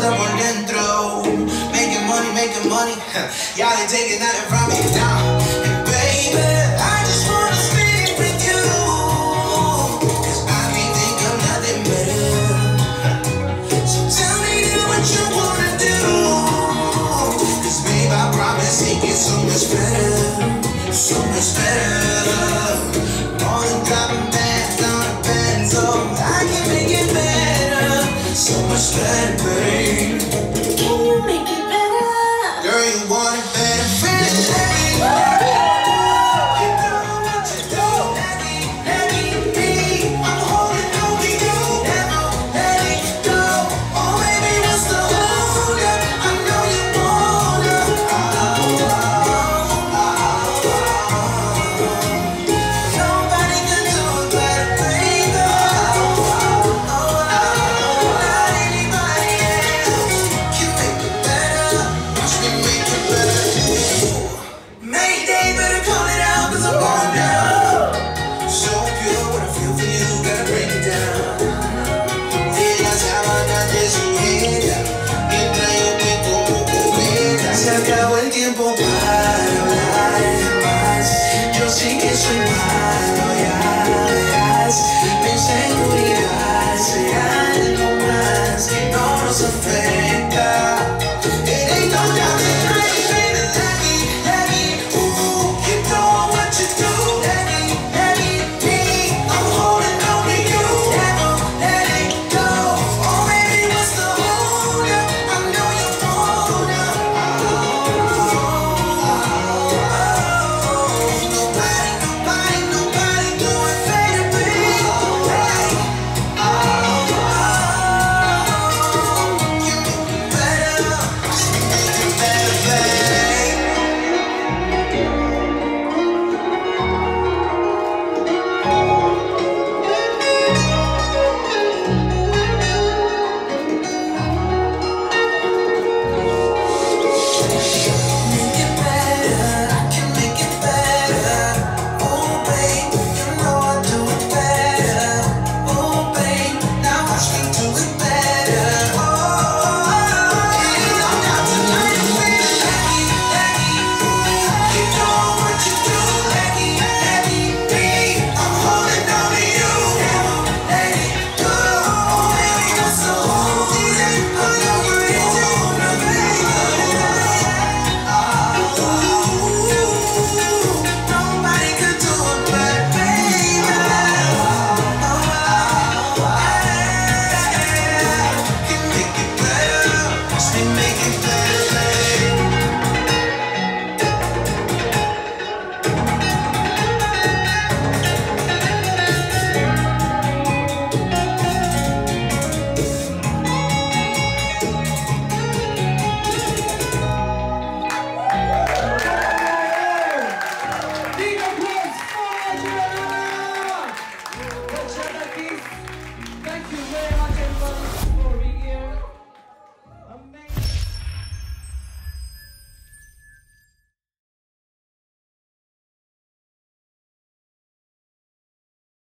that we're in through. Making money, y'all ain't taking nothing from me now. And baby, I just wanna sleep with you, 'cause I be thinking nothing better. So tell me what you wanna do, 'cause babe, I promise it gets so much better, so much better. More than dropping bags on a pencil, I can make it better, so much better, babe. Can you make it? Girl, you want it better, finish it. You know what you do. Let me be. I'm holding on to you. Never let it go. Oh, baby, what's the hold up? I know you want it. Nobody can do it better, baby. Not anybody else can make it better. Mayday, better call it out, 'cause I'm going down. So pure, what I feel for you, gotta break it down. Realize how I got this here. Entra yo te como comida. Se acabó el tiempo para hablar más. Yo sé que soy malo y harás. Mi inseguridad sea algo más que no nos afecta.